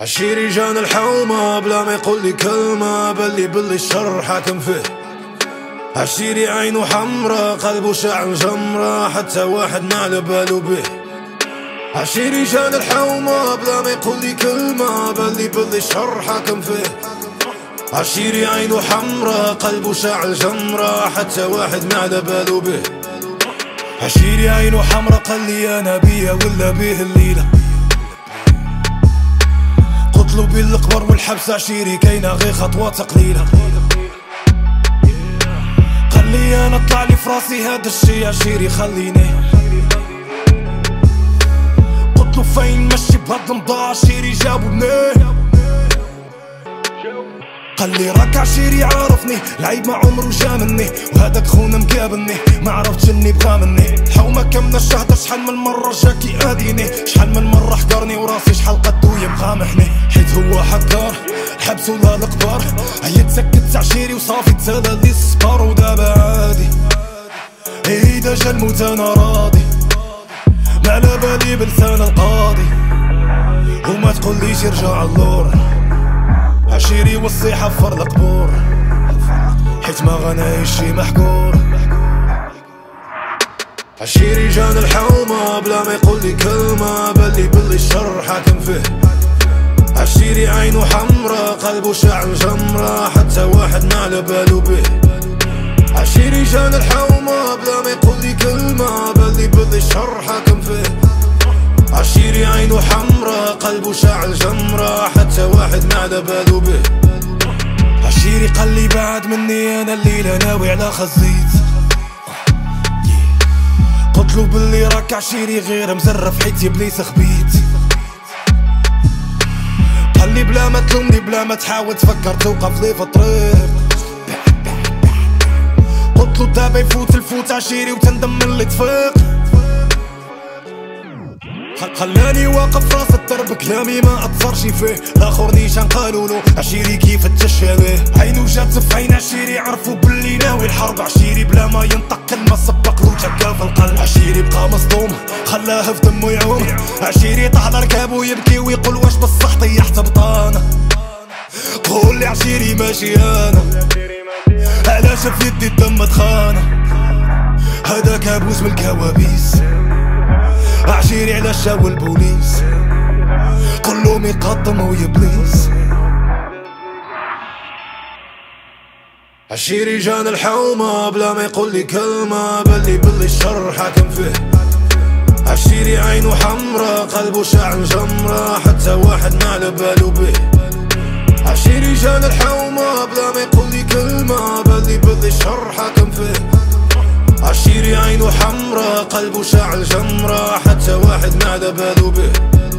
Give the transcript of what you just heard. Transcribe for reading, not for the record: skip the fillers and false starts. هالشي جان الحومة بلا ما يقول لي كلمة، بلي الشر حاكم فيه. هالشي عينه حمرا قلبه شاعن جمرة، حتى واحد ما على بالو بيه. هالشي جان الحومة بلا ما يقول لي كلمة، بلي الشر حاكم فيه. هالشي عينه حمرا قلبه شاعن جمرة، حتى واحد ما على بالو بيه. هالشي عينه حمرا قال لي انا بيه ولا بيه الليلة، قتلوا بين القبر والحبس. عشيري كاينه غير خطوات قليله، قال لي انا طلع لي فراسي هاد الشي. عشيري خليني قتلوا فين مشي بهاد المضاع. عشيري جابوا منين؟ قال لي راك عشيري عارفني، العيب ما عمرو جا مني، وهذاك خونا مقابلني ما عرفتش اني بغا مني. الحومه كامله الشهده، شحال من مره جاكي اذيني، شحال من مره حقرني، وراسي شحال قدو يمقامحني. حيت هو حقار الحبس ولا القبار، هي تسكت عشيري وصافي تسالى لي الصبار. ودابا عادي اذا جا الموت انا راضي، ما على بالي بلسان القاضي، وما تقوليش ارجع اللور. عشيري وصي حفر القبور، حيت ما غنعيش شي محكور. عشيري جان الحومة بلا ما يقول لي كلمة، بلي الشر حاكم فيه. عشيري عينه حمرا قلبه شاعن جمرة، حتى واحد ما على بالو بيه. عشيري جان الحومة بلا ما يقول لي كلمة، بلي الشر حاكم فيه. عشيري عينه حمرا قلبه شاعن جمرة، حتى واحد ما على بالو بيه. عشيري قال لي بعد مني انا الليلة ناوي على خزيت، قتلوا باللي راك عشيري غير مزرف حيت ابليس خبيت. قال لي بلا ما تلومني بلا ما تحاول تفكر توقف لي في الطريق، قتلوا دابا يفوت الفوت. عشيري وتندم من اللي تفيق، خلاني واقف راس الدرب كلامي ما اتصرش فيه. اخر نيشان قالولو عشيري كيف التشابه، عينو جات في عين عشيري عرفوا باللي ناوي الحرب. عشيري بلا ما ينطق كلمه سبق له جكا في القلب. عشيري بقى مصدوم خلاه في دمو يعوم. عشيري طاح على ركابو يبكي ويقول واش بصح طيحت بطانه. قولي عشيري ماشي انا، علاش في يدي الدم مدخانه، هذا كابوس من الكوابيس. عشيري على شاو البوليس كلهم يقطموا يبليس. عشيري جان الحومة بلا ما يقول لي كلمة، بلي الشر حاكم فيه. عشيري عينه حمرا قلبه شاعن جمرة، حتى واحد ما على بالو بيه. عشيري جان الحومة بلا ما يقول لي كلمة، بلي الشر حاكم فيه. عشيري عينه حمرا قلبه شاعن جمرة، حتى واحد ما على بالو بيه.